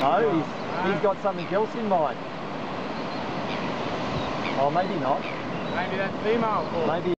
No, he's got something else in mind. Oh, maybe not. Maybe that's female. Maybe.